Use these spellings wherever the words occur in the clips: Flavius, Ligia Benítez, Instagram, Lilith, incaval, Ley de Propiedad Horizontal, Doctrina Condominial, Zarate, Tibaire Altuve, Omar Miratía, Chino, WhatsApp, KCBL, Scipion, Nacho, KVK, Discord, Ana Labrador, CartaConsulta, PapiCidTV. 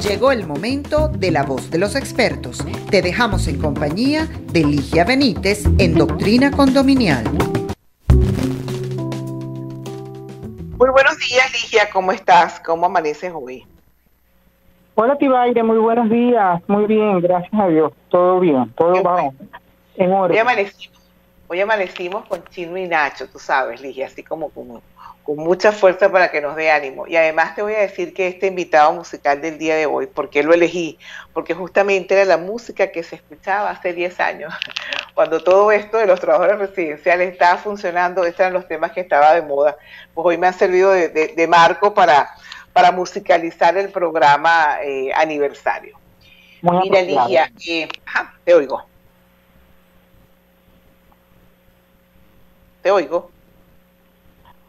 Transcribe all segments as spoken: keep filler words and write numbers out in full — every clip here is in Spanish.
Llegó el momento de la voz de los expertos. Te dejamos en compañía de Ligia Benítez en Doctrina Condominial. Muy buenos días, Ligia. ¿Cómo estás? ¿Cómo amaneces hoy? Hola, Tibaire. Muy buenos días. Muy bien, gracias a Dios. Todo bien, todo va en orden. Hoy amanecimos, hoy amanecimos con Chino y Nacho, tú sabes, Ligia, así como como... con mucha fuerza para que nos dé ánimo. Y además te voy a decir que este invitado musical del día de hoy, ¿por qué lo elegí? Porque justamente era la música que se escuchaba hace diez años, cuando todo esto de los trabajadores residenciales estaba funcionando. Estos eran los temas que estaba de moda. Pues hoy me han servido de, de, de marco para, para musicalizar el programa eh, aniversario. Muy Mira, Ligia, eh, ajá, te oigo. Te oigo.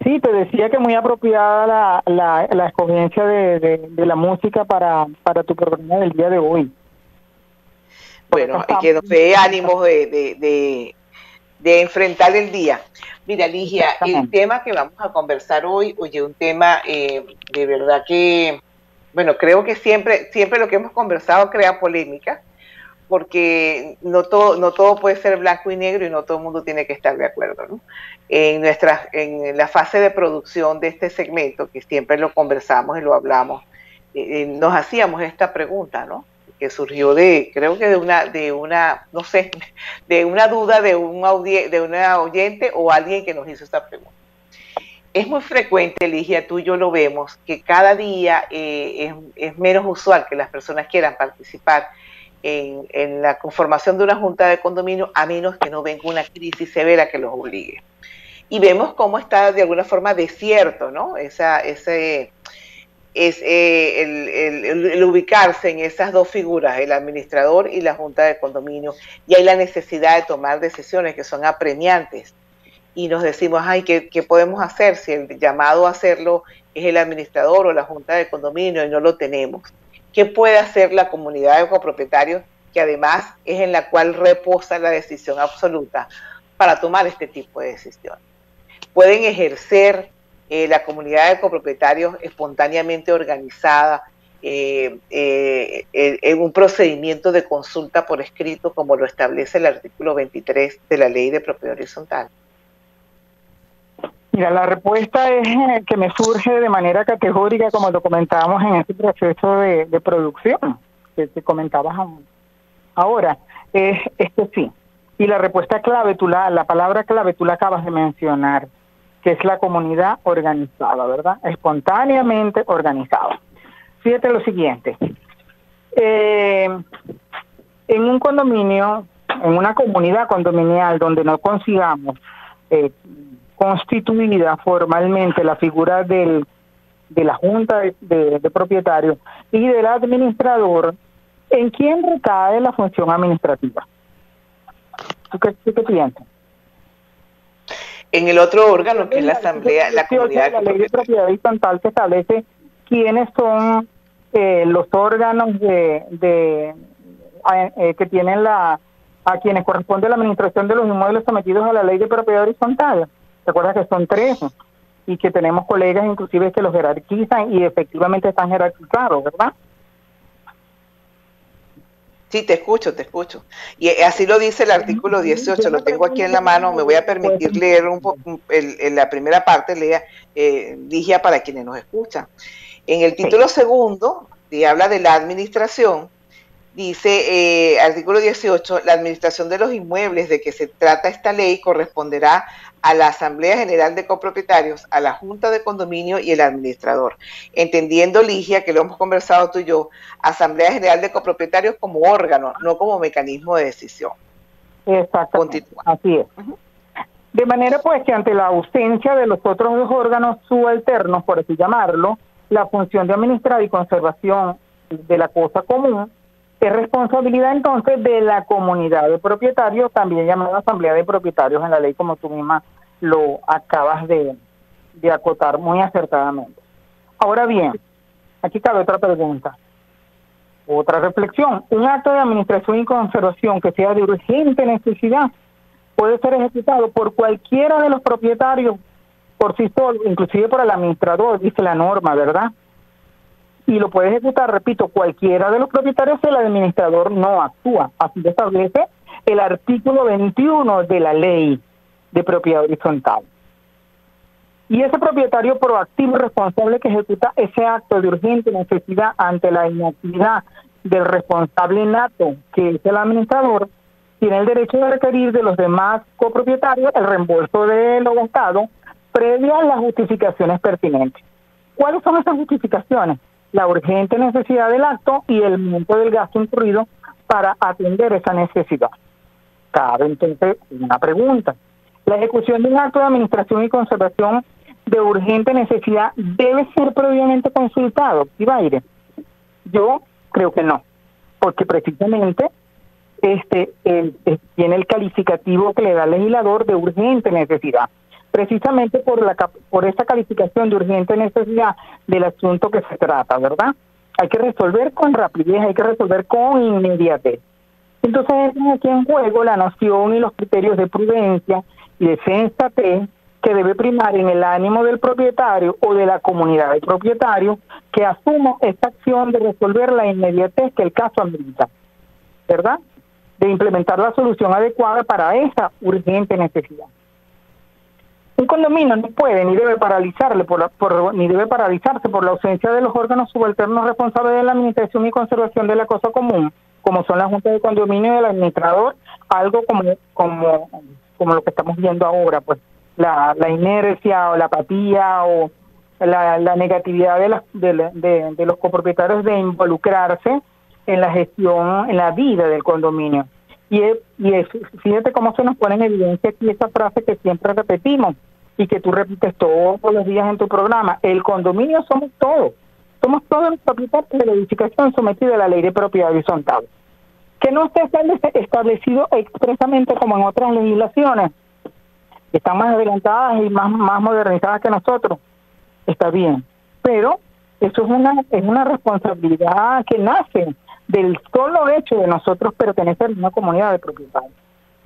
Sí, te decía que muy apropiada la, la, la escogencia de, de, de la música para, para tu programa del día de hoy. Bueno, y que nos dé ánimos de, de, de, de enfrentar el día. Mira, Ligia, el tema que vamos a conversar hoy, oye, un tema eh, de verdad que, bueno, creo que siempre, siempre lo que hemos conversado crea polémica, porque no todo, no todo puede ser blanco y negro y no todo el mundo tiene que estar de acuerdo, ¿no? En nuestra, en la fase de producción de este segmento, que siempre lo conversamos y lo hablamos, eh, nos hacíamos esta pregunta, ¿no? Que surgió de, creo que de una, de una, no sé, de una duda de un audi- de una oyente o alguien que nos hizo esta pregunta. Es muy frecuente, Ligia, tú y yo lo vemos, que cada día eh, es, es menos usual que las personas quieran participar En, en la conformación de una junta de condominio, a menos que no venga una crisis severa que los obligue. Y vemos cómo está de alguna forma desierto, ¿no? Esa, ese, ese, el, el, el, el ubicarse en esas dos figuras, el administrador y la junta de condominio, y hay la necesidad de tomar decisiones que son apremiantes. Y nos decimos, ay, ¿qué, qué podemos hacer si el llamado a hacerlo es el administrador o la junta de condominio y no lo tenemos? ¿Qué puede hacer la comunidad de copropietarios, que además es en la cual reposa la decisión absoluta, para tomar este tipo de decisiones? ¿Pueden ejercer eh, la comunidad de copropietarios espontáneamente organizada eh, eh, en un procedimiento de consulta por escrito, como lo establece el artículo veintitrés de la Ley de Propiedad Horizontal? Mira, la respuesta es que me surge de manera categórica, como lo comentábamos en este proceso de, de producción que te comentabas ahora, es, es que sí. Y la respuesta clave, tú la, la palabra clave tú la acabas de mencionar, que es la comunidad organizada, ¿verdad? Espontáneamente organizada. Fíjate lo siguiente. Eh, en un condominio, en una comunidad condominial donde no consigamos Eh, constituida formalmente la figura del, de la junta de, de, de propietarios y del administrador, ¿en quién recae la función administrativa? ¿Tú qué, qué piensas? En el otro órgano, que es la asamblea, la comunidad. La ley de propiedad horizontal que establece quiénes son eh, los órganos de, de eh, que tienen la a quienes corresponde la administración de los inmuebles sometidos a la ley de propiedad horizontal. Recuerda que son tres y que tenemos colegas inclusive que los jerarquizan y efectivamente están jerarquizados, ¿verdad? Sí, te escucho, te escucho. Y así lo dice el artículo dieciocho, lo tengo aquí en la mano, me voy a permitir leer un po el, el, la primera parte, lea, eh, Ligia, para quienes nos escuchan. En el título sí. segundo, que habla de la administración, dice, eh, artículo dieciocho, la administración de los inmuebles de que se trata esta ley corresponderá a la Asamblea General de Copropietarios, a la Junta de Condominio y el Administrador. Entendiendo, Ligia, que lo hemos conversado tú y yo, Asamblea General de Copropietarios como órgano, no como mecanismo de decisión. Exactamente, Continúa. Así es. Uh-huh. De manera pues que ante la ausencia de los otros dos órganos subalternos, por así llamarlo, la función de administrar y conservación de la cosa común es responsabilidad entonces de la comunidad de propietarios, también llamada asamblea de propietarios en la ley, como tú misma lo acabas de, de acotar muy acertadamente. Ahora bien, aquí cabe otra pregunta, otra reflexión. Un acto de administración y conservación que sea de urgente necesidad puede ser ejecutado por cualquiera de los propietarios por sí solo, inclusive por el administrador, dice la norma, ¿verdad? y lo puede ejecutar, repito, cualquiera de los propietarios si el administrador no actúa. Así lo establece el artículo veintiuno de la Ley de Propiedad Horizontal. Y ese propietario proactivo y responsable que ejecuta ese acto de urgente necesidad ante la inactividad del responsable nato, que es el administrador, tiene el derecho de requerir de los demás copropietarios el reembolso de lo gastado previa a las justificaciones pertinentes. ¿Cuáles son esas justificaciones? La urgente necesidad del acto y el monto del gasto incurrido para atender esa necesidad. Cabe entonces una pregunta. La ejecución de un acto de administración y conservación de urgente necesidad debe ser previamente consultado, Tibaire. Yo creo que no, porque precisamente este, el, el, tiene el calificativo que le da el legislador de urgente necesidad. Precisamente por la por esa calificación de urgente necesidad del asunto que se trata, ¿verdad? Hay que resolver con rapidez, hay que resolver con inmediatez. Entonces entran aquí en juego la noción y los criterios de prudencia y de sensatez que debe primar en el ánimo del propietario o de la comunidad de propietarios que asuma esta acción de resolver la inmediatez que el caso amerita, ¿verdad? De implementar la solución adecuada para esa urgente necesidad. Un condominio no puede ni debe paralizarle por la, por, ni debe paralizarse por la ausencia de los órganos subalternos responsables de la administración y conservación de la cosa común, como son las juntas de condominio y el administrador, algo como como como lo que estamos viendo ahora, pues. La, la inercia o la apatía o la, la negatividad de, la, de, de, de los copropietarios de involucrarse en la gestión, en la vida del condominio. Y, es, y es, fíjate cómo se nos pone en evidencia aquí esa frase que siempre repetimos y que tú repites todos los días en tu programa: el condominio somos todos, somos todos los propietarios de la edificación sometida a la ley de propiedad horizontal. Que no esté establecido expresamente como en otras legislaciones, están más adelantadas y más, más modernizadas que nosotros, está bien, pero eso es una, es una responsabilidad que nace del solo hecho de nosotros pertenecer a una comunidad de propietarios.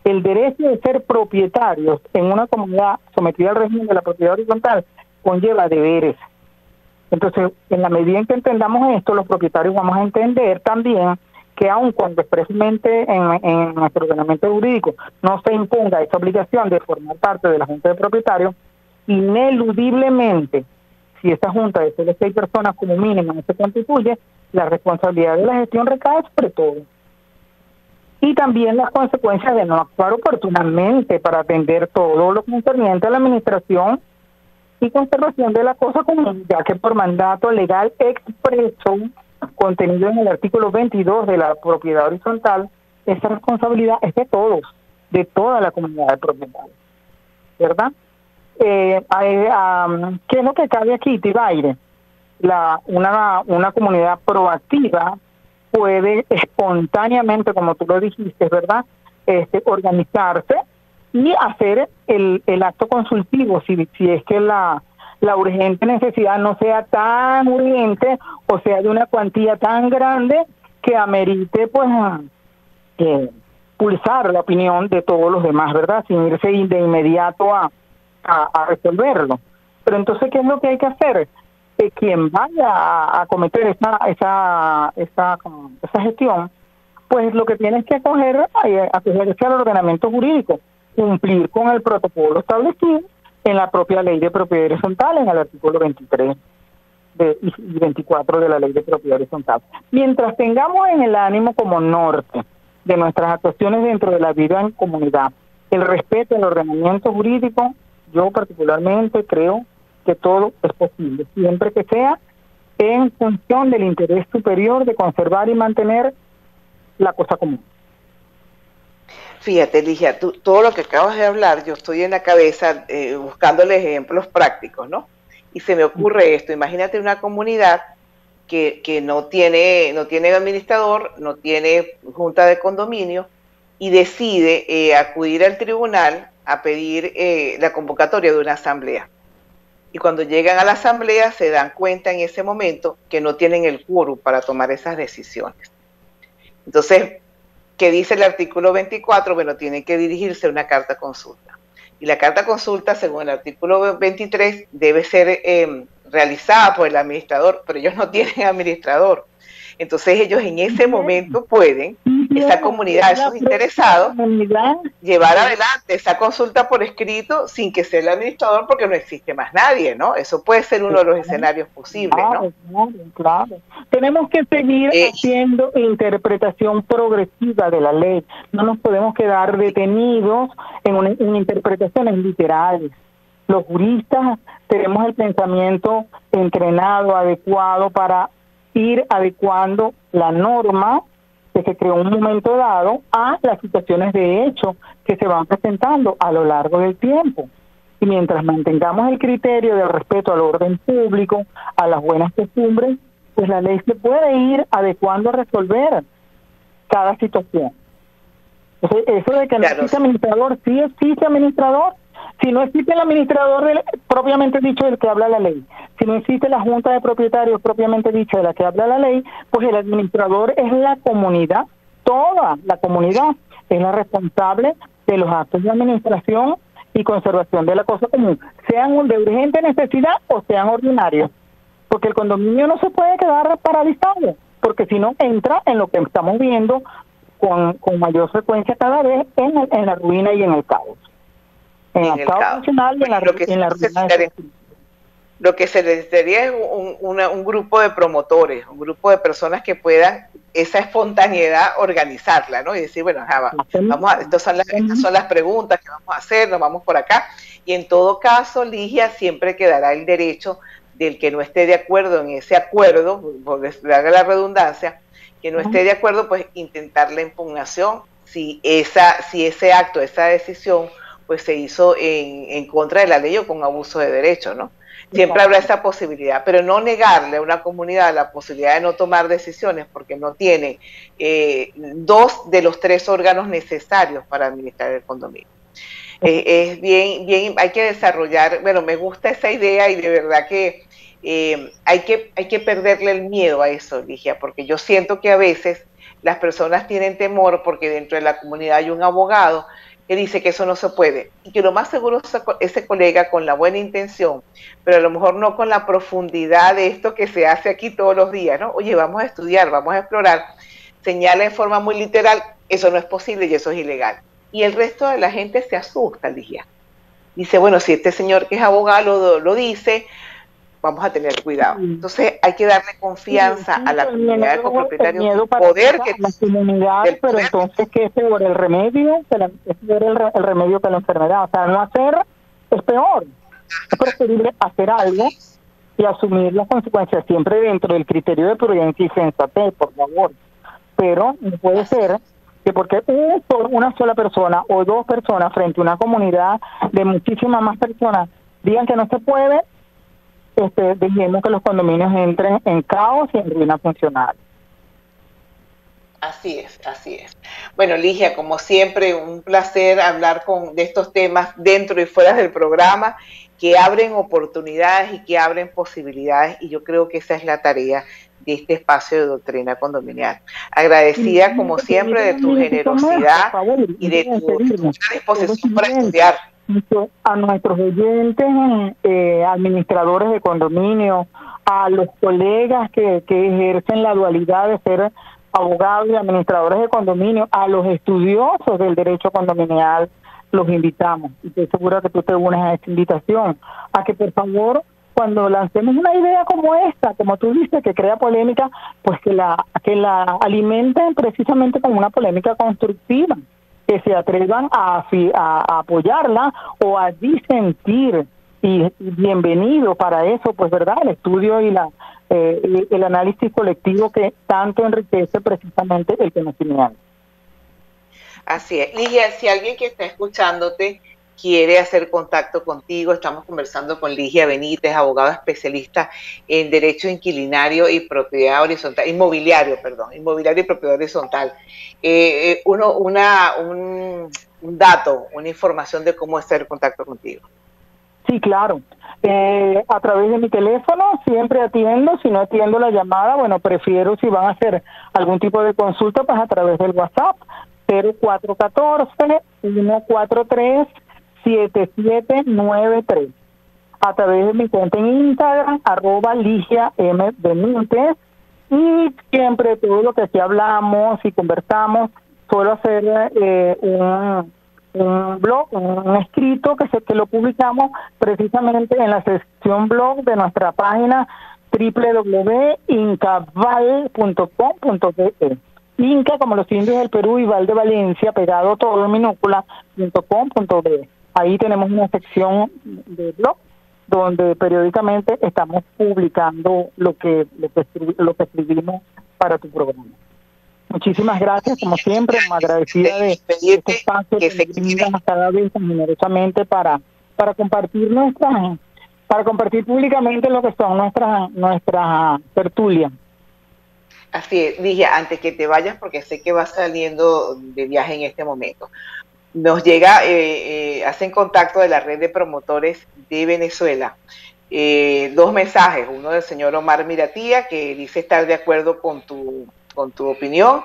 El derecho de ser propietarios en una comunidad sometida al régimen de la propiedad horizontal conlleva deberes. Entonces, en la medida en que entendamos esto, los propietarios vamos a entender también que aun cuando expresamente en, en nuestro ordenamiento jurídico no se imponga esta obligación de formar parte de la Junta de Propietarios, ineludiblemente, si esta Junta de solo seis personas como mínimo no se constituye, la responsabilidad de la gestión recae sobre todo. Y también las consecuencias de no actuar oportunamente para atender todo lo concerniente a la administración y conservación de la cosa común, ya que por mandato legal expreso contenido en el artículo veintidós de la propiedad horizontal, esa responsabilidad es de todos, de toda la comunidad de propietarios, ¿verdad? Eh, a, a, ¿Qué es lo que cabe aquí, Tibaire? La, una, una comunidad proactiva puede espontáneamente, como tú lo dijiste, ¿verdad?, este, organizarse y hacer el, el acto consultivo, si, si es que la... la urgente necesidad no sea tan urgente o sea de una cuantía tan grande que amerite pues eh, pulsar la opinión de todos los demás, ¿verdad? Sin irse de inmediato a, a, a resolverlo. Pero entonces, ¿qué es lo que hay que hacer? Eh, quien vaya a, a cometer esa, esa, esa, esa gestión, pues lo que tiene es que acoger, acogerse al ordenamiento jurídico, cumplir con el protocolo establecido en la propia ley de propiedad horizontal, en el artículo veintitrés de, y veinticuatro de la ley de propiedad horizontal. Mientras tengamos en el ánimo como norte de nuestras actuaciones dentro de la vida en comunidad el respeto al ordenamiento jurídico, yo particularmente creo que todo es posible, siempre que sea en función del interés superior de conservar y mantener la cosa común. Fíjate, Ligia, tú, todo lo que acabas de hablar, yo estoy en la cabeza eh, buscándole ejemplos prácticos, ¿no? Y se me ocurre esto: imagínate una comunidad que, que no tiene no tiene administrador, no tiene junta de condominio y decide eh, acudir al tribunal a pedir eh, la convocatoria de una asamblea. Y cuando llegan a la asamblea se dan cuenta en ese momento que no tienen el quórum para tomar esas decisiones. Entonces, ¿qué dice el artículo veinticuatro? Bueno, tiene que dirigirse a una carta consulta. y la carta consulta, según el artículo veintitrés, debe ser eh, realizada por el administrador, pero ellos no tienen administrador. Entonces ellos en ese momento pueden, esa comunidad, esos interesados, llevar adelante esa consulta por escrito sin que sea el administrador, porque no existe más nadie, ¿no? Eso puede ser uno de los escenarios posibles, ¿no? Claro, claro. Tenemos que seguir eh, haciendo interpretación progresiva de la ley. No nos podemos quedar detenidos en, una, en interpretaciones literales. Los juristas tenemos el pensamiento entrenado, adecuado para ir adecuando la norma que se creó en un momento dado a las situaciones de hecho que se van presentando a lo largo del tiempo. Y mientras mantengamos el criterio del respeto al orden público, a las buenas costumbres, pues la ley se puede ir adecuando a resolver cada situación. Entonces, eso de que no existe administrador, sí existe administrador. Si no existe el administrador del, propiamente dicho del que habla la ley, si no existe la junta de propietarios propiamente dicho de la que habla la ley, pues el administrador es la comunidad, toda la comunidad es la responsable de los actos de administración y conservación de la cosa común, sean de urgente necesidad o sean ordinarios, porque el condominio no se puede quedar paralizado, porque si no entra en lo que estamos viendo con, con mayor frecuencia cada vez en, el, en la ruina y en el caos. En en el caos. Lo, que en la lo que se necesitaría es un, una, un grupo de promotores, un grupo de personas que puedan esa espontaneidad organizarla, ¿no? Y decir, bueno, Java, vamos a, estas, son las, estas son las preguntas que vamos a hacer, nos vamos por acá. Y en todo caso, Ligia, siempre quedará el derecho del que no esté de acuerdo en ese acuerdo, por haga la redundancia, que no esté de acuerdo, pues intentar la impugnación si, esa, si ese acto, esa decisión pues se hizo en, en contra de la ley o con abuso de derecho, ¿no? Siempre habrá esa posibilidad, pero no negarle a una comunidad la posibilidad de no tomar decisiones porque no tiene eh, dos de los tres órganos necesarios para administrar el condominio. Eh, es bien, bien, hay que desarrollar, bueno, me gusta esa idea y de verdad que eh, hay que hay que perderle el miedo a eso, Ligia, porque yo siento que a veces las personas tienen temor porque dentro de la comunidad hay un abogado que dice que eso no se puede, y que lo más seguro ese colega con la buena intención, pero a lo mejor no con la profundidad de esto que se hace aquí todos los días, ¿no? Oye, vamos a estudiar, vamos a explorar, señala en forma muy literal, eso no es posible y eso es ilegal. Y el resto de la gente se asusta, Ligia. Dice, bueno, si este señor que es abogado lo, lo dice, vamos a tener cuidado. Entonces hay que darle confianza sí, sí, a la comunidad de copropietarios, el miedo para poder que la comunidad, pero poder. Entonces ¿qué es peor el remedio? Es peor el, el remedio que la enfermedad, o sea, no hacer es peor, es preferible hacer algo y asumir las consecuencias siempre dentro del criterio de prudencia y sensatez, por favor, pero no puede ser que porque una sola persona o dos personas frente a una comunidad de muchísimas más personas digan que no se puede. Este, dejemos que los condominios entren en caos y en ruina funcional. Así es, así es. Bueno, Ligia, como siempre, un placer hablar con, de estos temas dentro y fuera del programa, que abren oportunidades y que abren posibilidades, y yo creo que esa es la tarea de este espacio de Doctrina Condominial. Agradecida, como siempre, de tu generosidad y de tu disposición para estudiar. A nuestros oyentes, eh, administradores de condominio, a los colegas que, que ejercen la dualidad de ser abogados y administradores de condominio, a los estudiosos del derecho condominial, los invitamos. Y estoy segura que tú te unes a esta invitación, a que por favor, cuando lancemos una idea como esta, como tú dices, que crea polémica, pues que la, que la alimenten precisamente con una polémica constructiva, que se atrevan a, a, a apoyarla o a disentir, y, y bienvenido para eso, pues verdad, el estudio y la eh, el análisis colectivo que tanto enriquece precisamente el conocimiento. Así es. Ligia, si alguien que está escuchándote quiere hacer contacto contigo, estamos conversando con Ligia Benítez, abogada especialista en Derecho Inquilinario y Propiedad Horizontal, Inmobiliario, perdón, Inmobiliario y Propiedad Horizontal. Eh, uno, una, un, un dato, una información de cómo hacer contacto contigo. Sí, claro. Eh, a través de mi teléfono siempre atiendo, si no atiendo la llamada, bueno, prefiero si van a hacer algún tipo de consulta, pues a través del WhatsApp, cero cuatro uno cuatro, uno cuatro tres siete siete nueve tres, a través de mi cuenta en Instagram, arroba Ligia M. Benítez, y siempre todo lo que aquí hablamos y conversamos, suelo hacer eh, un, un blog, un escrito que, se, que lo publicamos precisamente en la sección blog de nuestra página doble u doble u doble u punto incaval punto com punto pe. Inca, como los indios del Perú, y Val de Valencia, pegado todo en minúscula punto com punto pe. Ahí tenemos una sección de blog donde periódicamente estamos publicando lo que, lo que, lo que escribimos para tu programa. Muchísimas gracias, como siempre, agradecida de, de este espacio que se brindan cada vez generosamente para, para compartir nuestras, para compartir públicamente lo que son nuestras, nuestras tertulias. Así es, dije, antes que te vayas, porque sé que vas saliendo de viaje en este momento. Nos llega, eh, eh, hacen contacto de la red de promotores de Venezuela. Eh, dos mensajes, uno del señor Omar Miratía, que dice estar de acuerdo con tu, con tu opinión,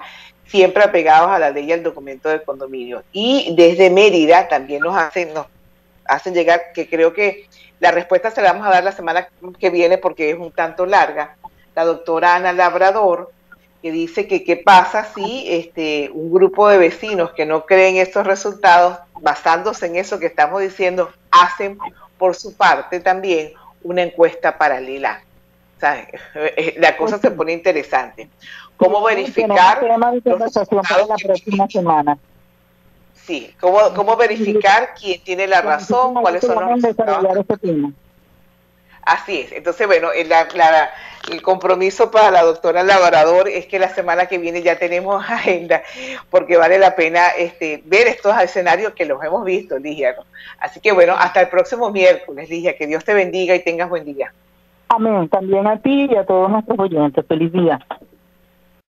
siempre apegados a la ley y al documento del condominio. Y desde Mérida también nos hacen, nos hacen llegar, que creo que la respuesta se la vamos a dar la semana que viene porque es un tanto larga, la doctora Ana Labrador, que dice que qué pasa si este un grupo de vecinos que no creen estos resultados, basándose en eso que estamos diciendo, hacen por su parte también una encuesta paralela. O sea, la cosa se pone interesante. ¿Cómo verificar los resultados? Sí, ¿cómo, cómo verificar quién tiene la razón, cuáles son los resultados? Así es. Entonces, bueno, la, la, el compromiso para la doctora Labrador es que la semana que viene ya tenemos agenda, porque vale la pena este, ver estos escenarios que los hemos visto, Ligia, ¿no? Así que, bueno, hasta el próximo miércoles, Ligia. Que Dios te bendiga y tengas buen día. Amén. También a ti y a todos nuestros oyentes. Feliz día.